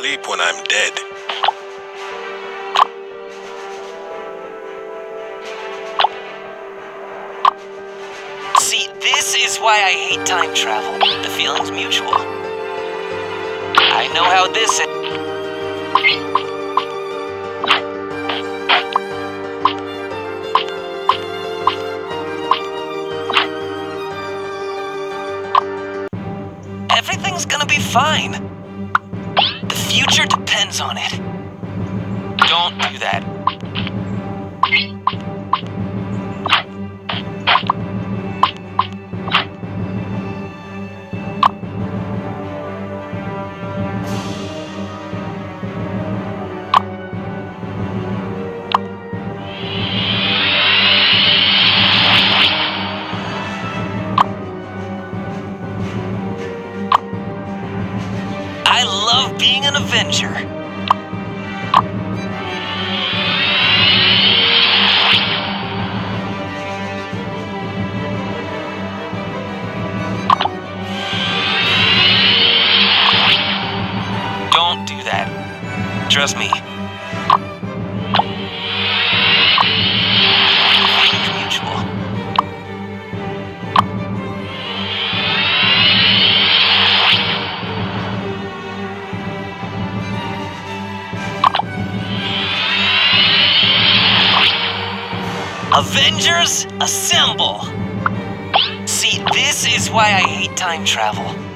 sleep when I'm dead. See, this is why I hate time travel. The feeling's mutual. I know how this is. Everything's gonna be fine. The future depends on it. Don't do that. I love being an Avenger. Don't do that. Trust me. Avengers, assemble! See, this is why I hate time travel.